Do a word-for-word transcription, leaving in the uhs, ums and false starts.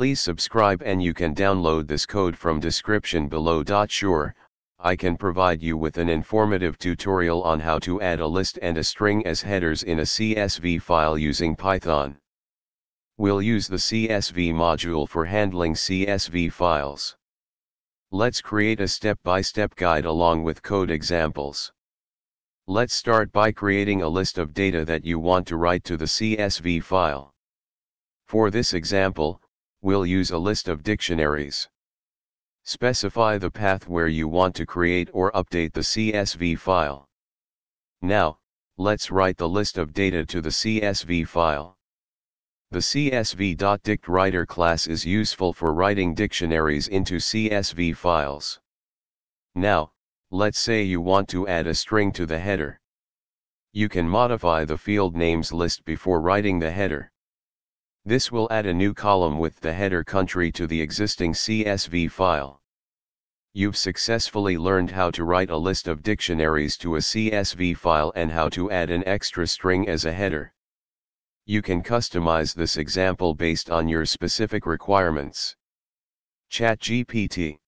Please subscribe and you can download this code from description below. Sure, I can provide you with an informative tutorial on how to add a list and a string as headers in a C S V file using Python. We'll use the C S V module for handling C S V files. Let's create a step-by-step guide along with code examples. Let's start by creating a list of data that you want to write to the C S V file. For this example, we'll use a list of dictionaries. Specify the path where you want to create or update the C S V file. Now, let's write the list of data to the C S V file. The C S V.DictWriter class is useful for writing dictionaries into C S V files. Now, let's say you want to add a string to the header. You can modify the field names list before writing the header. This will add a new column with the header country to the existing C S V file. You've successfully learned how to write a list of dictionaries to a C S V file and how to add an extra string as a header. You can customize this example based on your specific requirements. ChatGPT